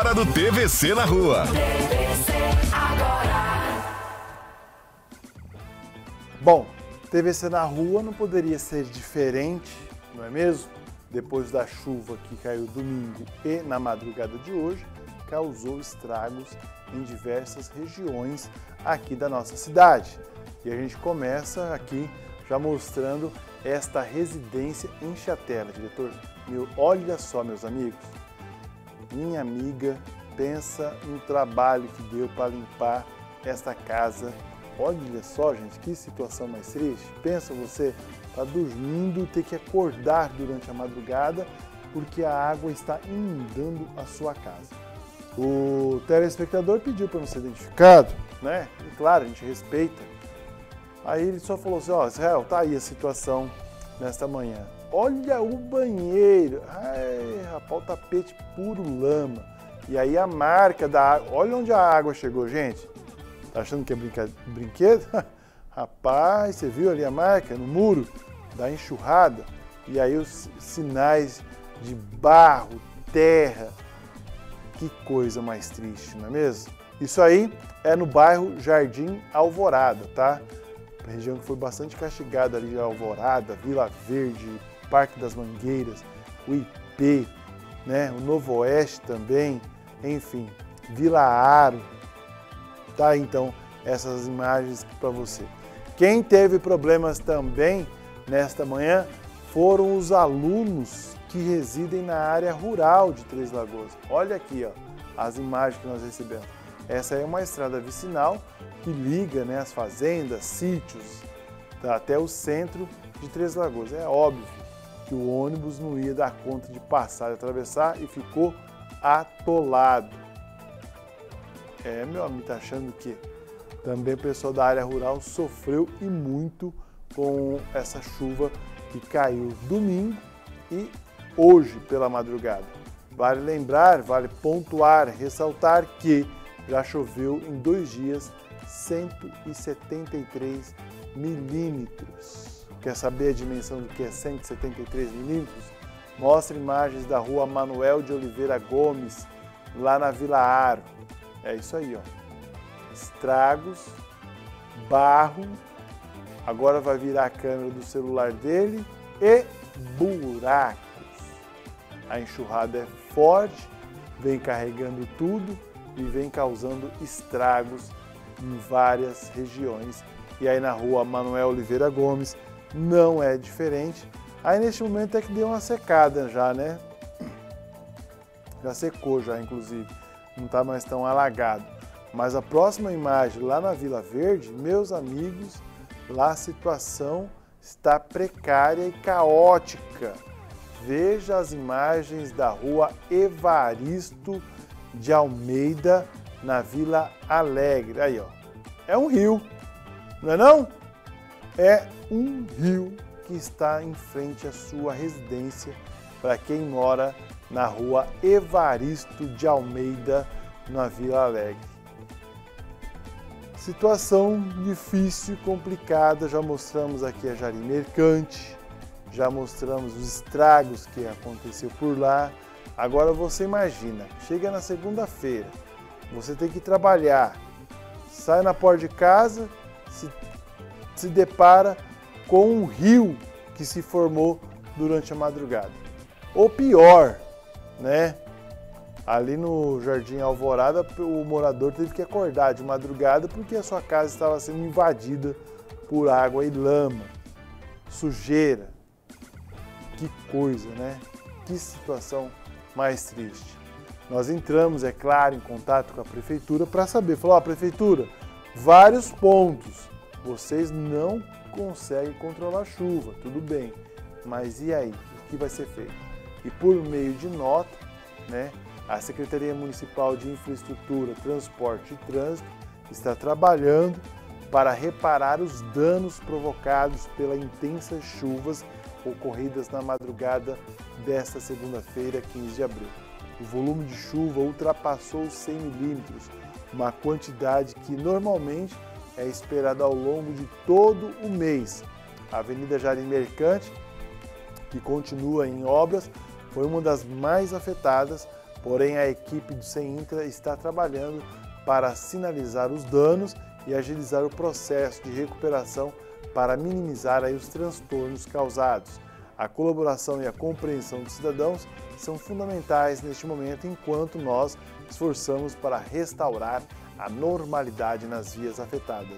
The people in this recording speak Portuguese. hora do TVC na Rua. TVC agora. Bom, TVC na Rua não poderia ser diferente, não é mesmo? Depois da chuva que caiu domingo e na madrugada de hoje, causou estragos em diversas regiões aqui da nossa cidade. E a gente começa aqui já mostrando esta residência em Chatela, diretor. Olha só, meus amigos, minha amiga, pensa no trabalho que deu para limpar esta casa. Olha só, gente, que situação mais triste. Pensa você, tá dormindo e ter que acordar durante a madrugada porque a água está inundando a sua casa. O telespectador pediu para não ser identificado, né? E claro, a gente respeita. Aí ele só falou assim, ó, Israel, tá aí a situação nesta manhã. Olha o banheiro, ai, rapaz, o tapete puro lama. E aí a marca da água, olha onde a água chegou, gente. Tá achando que é brinquedo? Rapaz, você viu ali a marca no muro da enxurrada? E aí os sinais de barro, terra. Que coisa mais triste, não é mesmo? Isso aí é no bairro Jardim Alvorada, tá? A região que foi bastante castigada ali, Alvorada, Vila Verde, Parque das Mangueiras, o IP, né? O Novo Oeste também, enfim, Vila Aro. Tá, então, essas imagens para você. Quem teve problemas também nesta manhã foram os alunos que residem na área rural de Três Lagoas. Olha aqui, ó, as imagens que nós recebemos. Essa é uma estrada vicinal que liga, né, as fazendas, sítios, tá, até o centro de Três Lagoas. É óbvio que o ônibus não ia dar conta de passar e atravessar e ficou atolado. É, meu amigo, tá achando que também o pessoal da área rural sofreu e muito com essa chuva que caiu domingo e hoje pela madrugada. Vale lembrar, vale pontuar, ressaltar que já choveu em 2 dias 173 milímetros. Quer saber a dimensão do que é 173 milímetros? Mostra imagens da rua Manuel de Oliveira Gomes, lá na Vila Aro. É isso aí, ó. Estragos, barro, agora vai virar a câmera do celular dele e buracos. A enxurrada é forte, vem carregando tudo e vem causando estragos em várias regiões. E aí na rua Manuel Oliveira Gomes não é diferente. Aí neste momento é que deu uma secada já, né? Já secou já, inclusive. Não está mais tão alagado. Mas a próxima imagem lá na Vila Verde, meus amigos, lá a situação está precária e caótica. Veja as imagens da rua Evaristo de Almeida, na Vila Alegre. Aí, ó, é um rio, não é não? É um rio que está em frente à sua residência para quem mora na rua Evaristo de Almeida, na Vila Alegre. Situação difícil, complicada, já mostramos aqui a Jari Mercante, já mostramos os estragos que aconteceu por lá. Agora você imagina, chega na segunda-feira, você tem que trabalhar, sai na porta de casa, se depara com um rio que se formou durante a madrugada. Ou pior, né? Ali no Jardim Alvorada, o morador teve que acordar de madrugada porque a sua casa estava sendo invadida por água e lama, sujeira. Que coisa, né? Que situação mais triste. Nós entramos, é claro, em contato com a prefeitura para saber. Falou, ó, prefeitura, vários pontos. Vocês não conseguem controlar a chuva, tudo bem. Mas e aí? O que vai ser feito? E por meio de nota, né, a Secretaria Municipal de Infraestrutura, Transporte e Trânsito está trabalhando para reparar os danos provocados pelas intensas chuvas ocorridas na madrugada desta segunda-feira, 15 de abril. O volume de chuva ultrapassou os 100 milímetros, uma quantidade que normalmente é esperada ao longo de todo o mês. A Avenida Jardim Mercante, que continua em obras, foi uma das mais afetadas Porém, a equipe do Semtra está trabalhando para sinalizar os danos e agilizar o processo de recuperação para minimizar aí os transtornos causados. A colaboração e a compreensão dos cidadãos são fundamentais neste momento, enquanto nós esforçamos para restaurar a normalidade nas vias afetadas.